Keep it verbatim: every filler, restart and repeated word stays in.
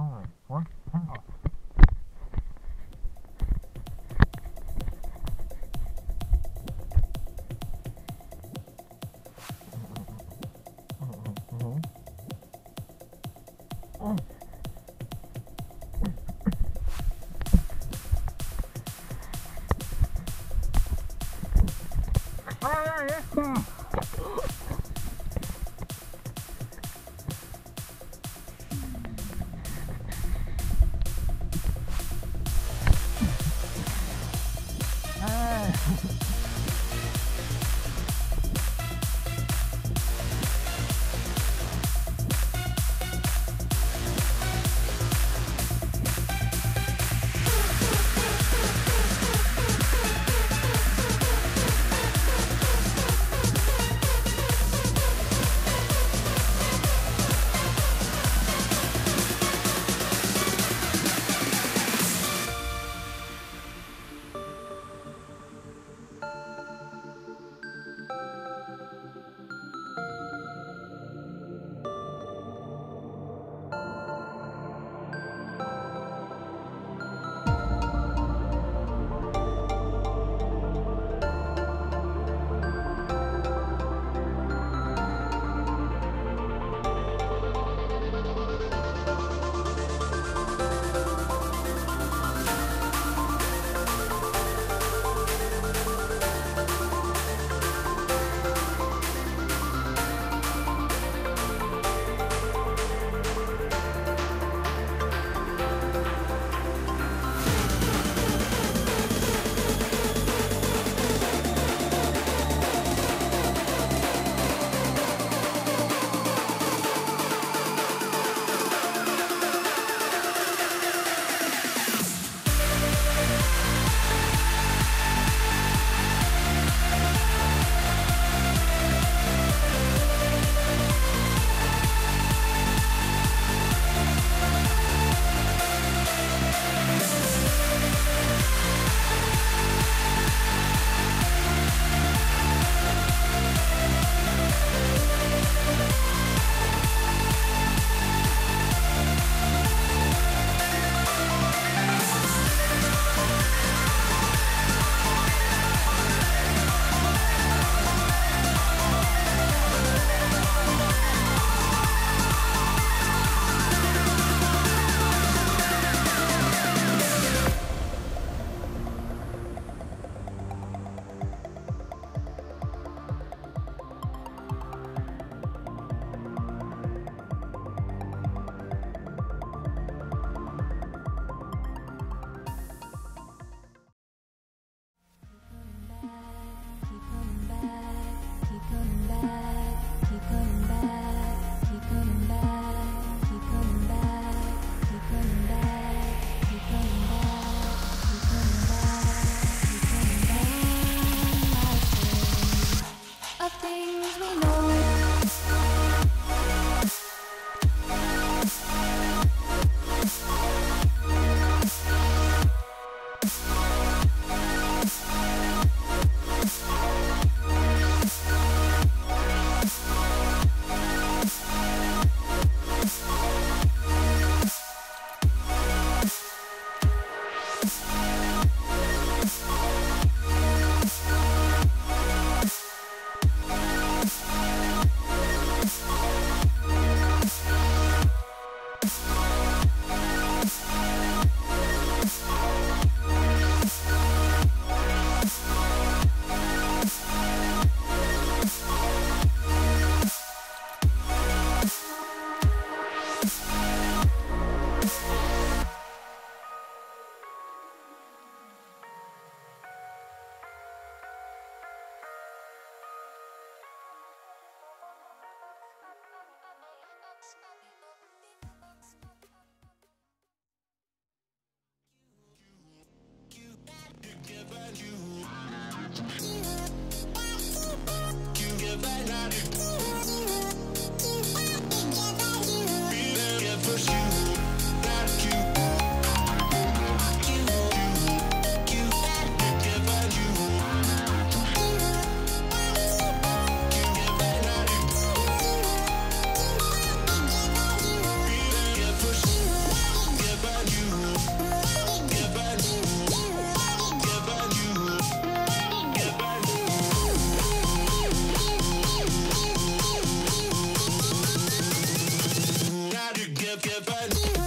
Alright, one and off. Oh. Ah, yes, sir. Ah. side.